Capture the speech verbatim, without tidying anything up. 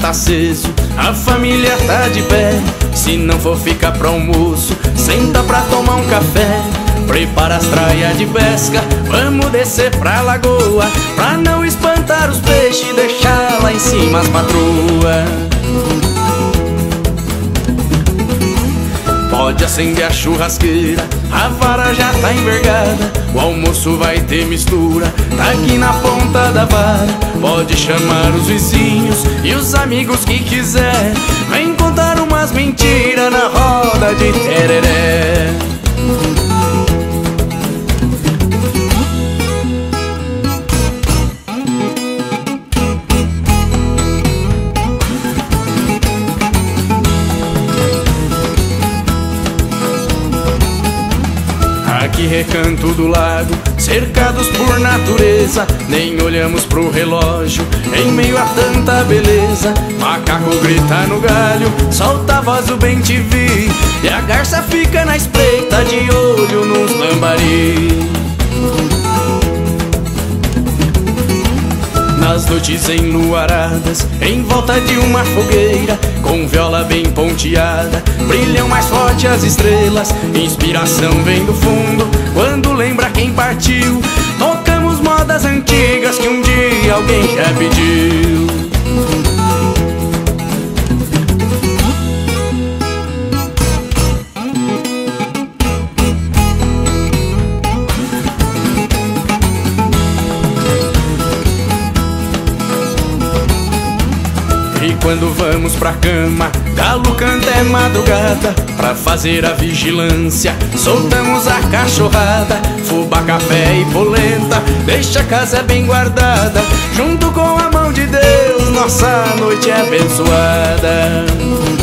tá aceso, a família tá de pé. Se não for ficar pra almoço, senta pra tomar um café. Prepara as traias de pesca, vamos descer pra lagoa, pra não espantar os peixes e deixar lá em cima as patroas. Pode acender a churrasqueira, a vara já tá envergada, o almoço vai ter mistura, tá aqui na ponta da vara. Pode chamar os vizinhos e os amigos que quiser, vem contar umas mentiras na roda de tereré. Aqui recanto do lago, cercados por natureza, nem olhamos pro relógio, em meio a tanta beleza. Macaco grita no galho, solta a voz o bem te vi, e a garça fica na espreita de olho nos lambari. Nas noites enluaradas, em volta de uma fogueira, com viola bem ponteada, brilham mais forte as estrelas. Inspiração vem do fundo, quando lembra quem partiu. Tocamos modas antigas que um dia alguém já pediu. E quando vamos pra cama, galo canta é madrugada, pra fazer a vigilância, soltamos a cachorrada. Fubá, café e polenta, deixa a casa bem guardada, junto com a mão de Deus, nossa noite é abençoada.